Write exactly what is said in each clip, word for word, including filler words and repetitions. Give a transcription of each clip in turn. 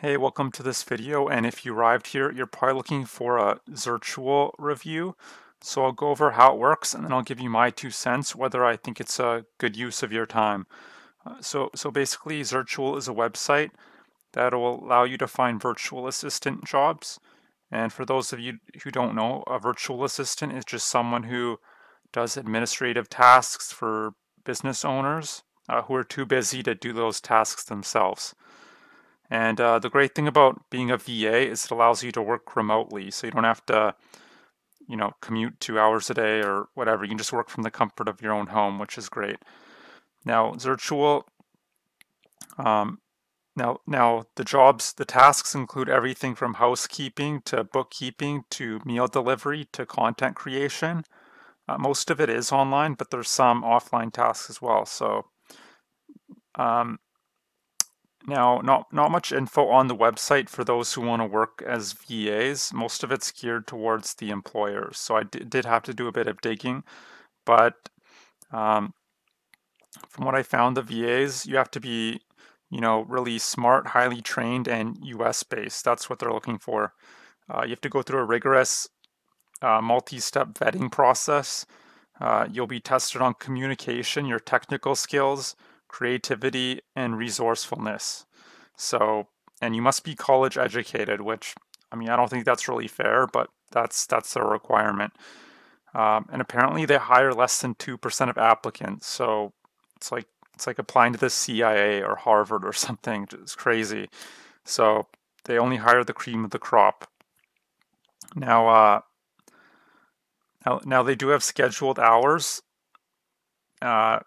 Hey, welcome to this video, and if you arrived here, you're probably looking for a Zirtual review. So I'll go over how it works, and then I'll give you my two cents, whether I think it's a good use of your time. Uh, so, so basically, Zirtual is a website that will allow you to find virtual assistant jobs. And for those of you who don't know, a virtual assistant is just someone who does administrative tasks for business owners uh, who are too busy to do those tasks themselves. And uh, the great thing about being a V A is it allows you to work remotely. So you don't have to, you know, commute two hours a day or whatever. You can just work from the comfort of your own home, which is great. Now, Zirtual, um, now, now the jobs, the tasks include everything from housekeeping to bookkeeping to meal delivery to content creation. Uh, most of it is online, but there's some offline tasks as well. So, um, Now, not, not much info on the website for those who want to work as V As. Most of it's geared towards the employers. So I did have to do a bit of digging, but um, from what I found, the V As, you have to be, you know, really smart, highly trained, and U S based. That's what they're looking for. Uh, you have to go through a rigorous uh, multi-step vetting process. Uh, you'll be tested on communication, your technical skills, creativity, and resourcefulness. So, and you must be college educated, which, I mean, I don't think that's really fair, but that's that's a requirement. Um, and apparently they hire less than two percent of applicants. So it's like, it's like applying to the C I A or Harvard or something. It's crazy. So they only hire the cream of the crop. Now, uh, now, now they do have scheduled hours. Uh,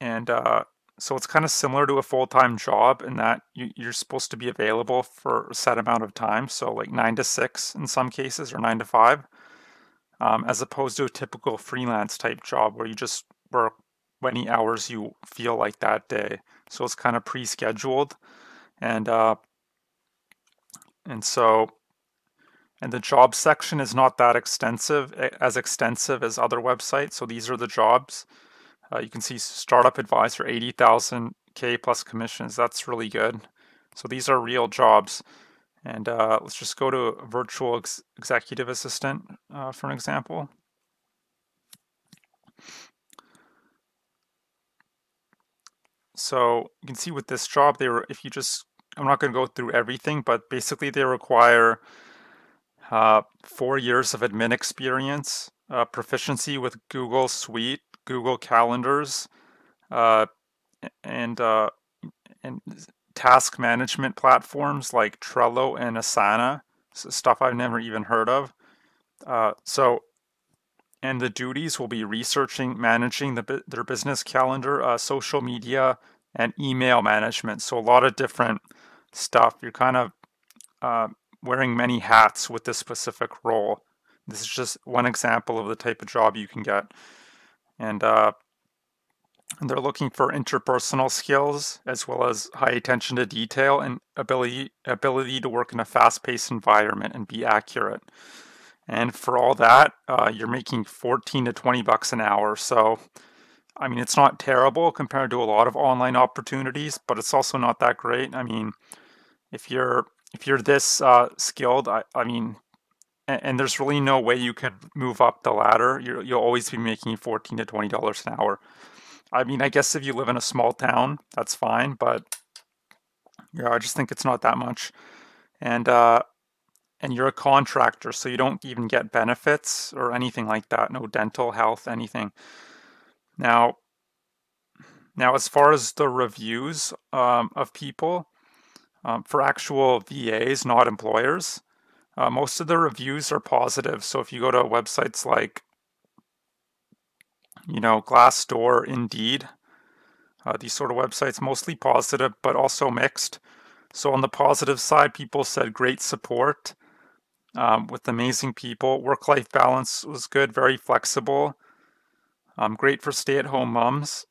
And uh, so it's kind of similar to a full-time job in that you, you're supposed to be available for a set amount of time. So like nine to six in some cases, or nine to five, um, as opposed to a typical freelance type job where you just work many hours you feel like that day. So it's kind of pre-scheduled. And, uh, and so, and the job section is not that extensive, as extensive as other websites. So these are the jobs. Uh, you can see startup advisor, eighty thousand K plus commissions. That's really good. So these are real jobs. And uh, let's just go to virtual ex executive assistant uh, for an example. So you can see with this job, they were, if you just, I'm not going to go through everything, but basically they require uh, four years of admin experience, uh, proficiency with Google Suite, Google calendars, uh, and uh, and task management platforms like Trello and Asana, stuff I've never even heard of. Uh, so, and the duties will be researching, managing the, their business calendar, uh, social media, and email management. So a lot of different stuff. You're kind of uh, wearing many hats with this specific role. This is just one example of the type of job you can get. And uh, they're looking for interpersonal skills as well as high attention to detail and ability ability to work in a fast-paced environment and be accurate. And for all that, uh, you're making fourteen to twenty bucks an hour. So, I mean, it's not terrible compared to a lot of online opportunities, but it's also not that great. I mean, if you're if you're this uh, skilled, I, I mean. And there's really no way you could move up the ladder. You're, you'll always be making fourteen to twenty dollars an hour. I mean, I guess if you live in a small town, that's fine. But yeah, I just think it's not that much. And uh, and you're a contractor, so you don't even get benefits or anything like that. No dental, health, anything. Now, now as far as the reviews um, of people um, for actual V As, not employers. Uh, most of the reviews are positive. So if you go to websites like, you know, Glassdoor, Indeed, uh, these sort of websites, mostly positive, but also mixed. So on the positive side, people said great support um, with amazing people. Work-life balance was good, very flexible. Um, great for stay-at-home moms.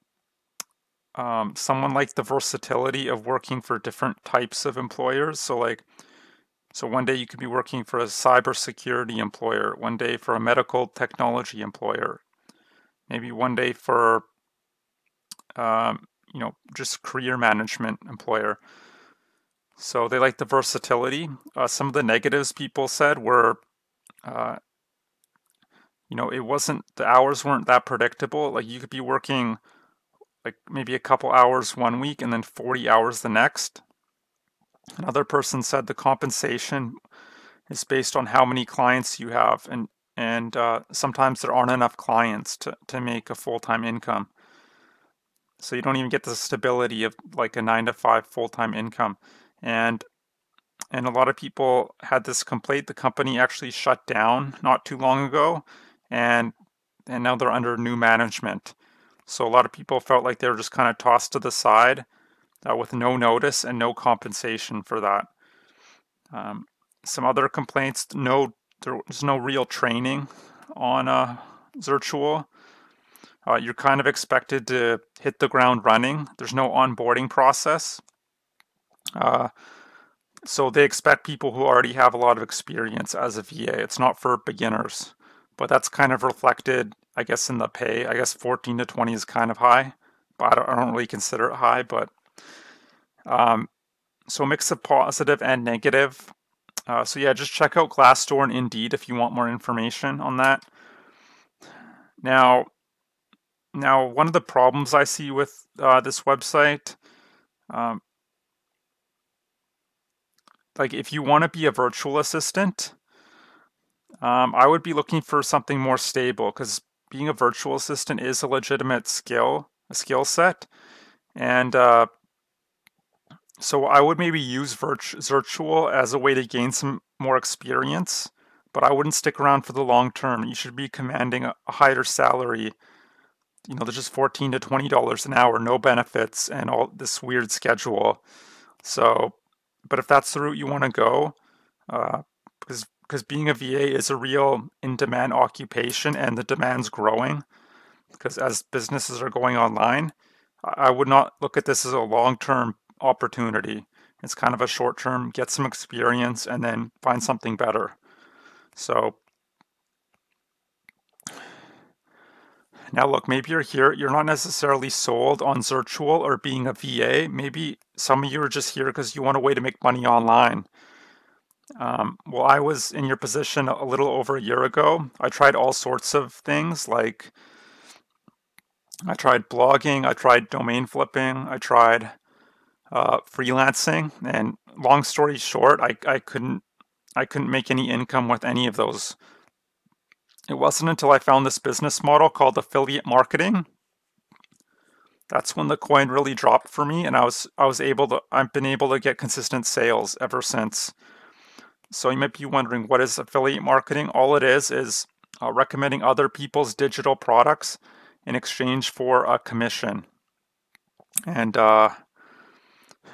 Um, someone liked the versatility of working for different types of employers. So like, So one day you could be working for a cybersecurity employer, one day for a medical technology employer, maybe one day for, um, you know, just career management employer. So they like the versatility. Uh, some of the negatives people said were, uh, you know, it wasn't, the hours weren't that predictable. Like you could be working like maybe a couple hours one week and then forty hours the next. Another person said the compensation is based on how many clients you have. And, and uh, sometimes there aren't enough clients to, to make a full-time income. So you don't even get the stability of like a nine to five full-time income. And and a lot of people had this complaint. The company actually shut down not too long ago, and and now they're under new management. So a lot of people felt like they were just kind of tossed to the side uh, with no notice and no compensation for that. Um, some other complaints: no, there's no real training on uh, Zirtual. Uh, you're kind of expected to hit the ground running. There's no onboarding process. Uh, so they expect people who already have a lot of experience as a V A. It's not for beginners, but that's kind of reflected, I guess, in the pay. I guess fourteen to twenty is kind of high, but I don't, I don't really consider it high. But um, so a mix of positive and negative. Uh, so yeah, just check out Glassdoor and Indeed if you want more information on that. Now, now one of the problems I see with uh, this website. Um, Like if you want to be a virtual assistant, um, I would be looking for something more stable, because being a virtual assistant is a legitimate skill, a skill set. And uh, so I would maybe use virtu- Zirtual as a way to gain some more experience, but I wouldn't stick around for the long term. You should be commanding a higher salary. You know, there's just fourteen to twenty dollars an hour, no benefits, and all this weird schedule. So... But if that's the route you want to go, uh, because because being a V A is a real in-demand occupation, and the demand's growing, because as businesses are going online, I would not look at this as a long-term opportunity. It's kind of a short-term, get some experience, and then find something better. So now look, maybe you're here, you're not necessarily sold on Zirtual or being a V A. Maybe some of you are just here because you want a way to make money online. Um, well, I was in your position a little over a year ago. I tried all sorts of things, like I tried blogging, I tried domain flipping, I tried uh, freelancing, and long story short, I, I couldn't I couldn't make any income with any of those. It wasn't until I found this business model called affiliate marketing. That's when the coin really dropped for me, and I was I was able to I've been able to get consistent sales ever since. So you might be wondering, what is affiliate marketing? All it is is uh, recommending other people's digital products in exchange for a commission. And uh,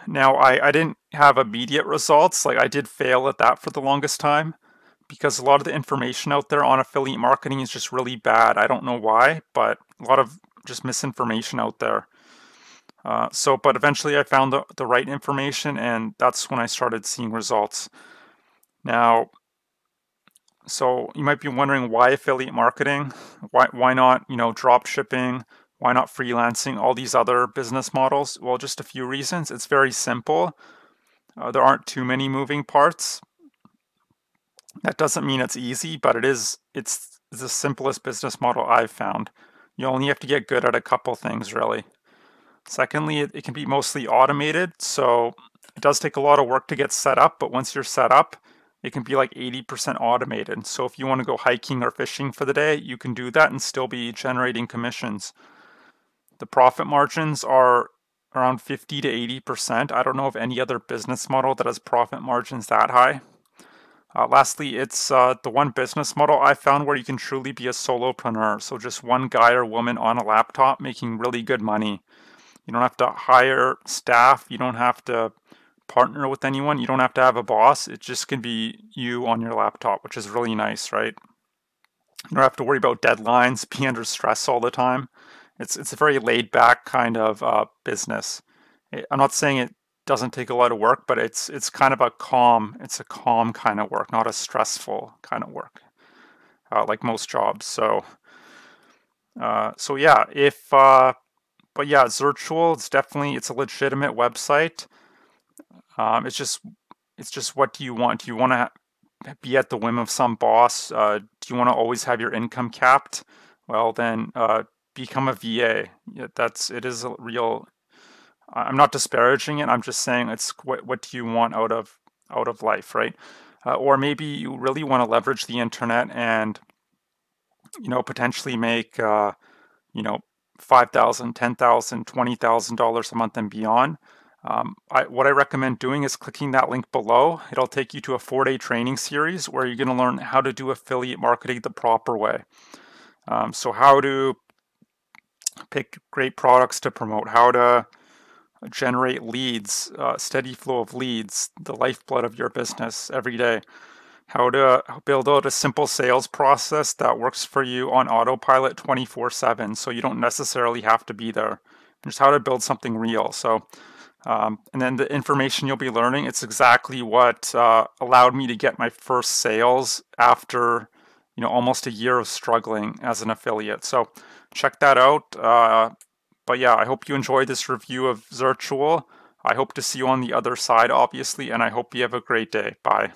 now I I didn't have immediate results. Like I did fail at that for the longest time, because a lot of the information out there on affiliate marketing is just really bad. I don't know why, but a lot of just misinformation out there. Uh, so, but eventually I found the, the right information, and that's when I started seeing results. Now, so you might be wondering, why affiliate marketing? Why, why not, you know, drop shipping? Why not freelancing? All these other business models? Well, just a few reasons. It's very simple. Uh, there aren't too many moving parts. That doesn't mean it's easy, but it is, it's the simplest business model I've found. You only have to get good at a couple things, really. Secondly, it, it can be mostly automated, so it does take a lot of work to get set up, but once you're set up, it can be like eighty percent automated. So if you want to go hiking or fishing for the day, you can do that and still be generating commissions. The profit margins are around fifty to eighty percent. I don't know of any other business model that has profit margins that high. Uh, lastly, it's uh, the one business model I found where you can truly be a solopreneur. So just one guy or woman on a laptop making really good money. You don't have to hire staff. You don't have to partner with anyone. You don't have to have a boss. It just can be you on your laptop, which is really nice, right? You don't have to worry about deadlines, be under stress all the time. It's, it's a very laid-back kind of uh, business. I'm not saying it doesn't take a lot of work, but it's it's kind of a calm, it's a calm kind of work, not a stressful kind of work, uh, like most jobs. So, uh, so yeah, if, uh, but yeah, Zirtual, it's definitely, it's a legitimate website. Um, it's just it's just what do you want? Do you want to be at the whim of some boss? Uh, do you want to always have your income capped? Well, then uh, become a V A. Yeah, that's it is a real. I'm not disparaging it. I'm just saying it's what what do you want out of out of life, right? Uh, or maybe you really want to leverage the internet and you know potentially make uh, you know five thousand, ten thousand, twenty thousand dollars a month and beyond. Um, I, what I recommend doing is clicking that link below. It'll take you to a four-day training series where you're going to learn how to do affiliate marketing the proper way. Um, so how to pick great products to promote, how to generate leads, uh, steady flow of leads, the lifeblood of your business every day, how to build out a simple sales process that works for you on autopilot twenty-four seven. So you don't necessarily have to be there. And just how to build something real. So. Um, and then the information you'll be learning, it's exactly what uh, allowed me to get my first sales after, you know, almost a year of struggling as an affiliate. So check that out. Uh, but yeah, I hope you enjoyed this review of Zirtual. I hope to see you on the other side, obviously, and I hope you have a great day. Bye.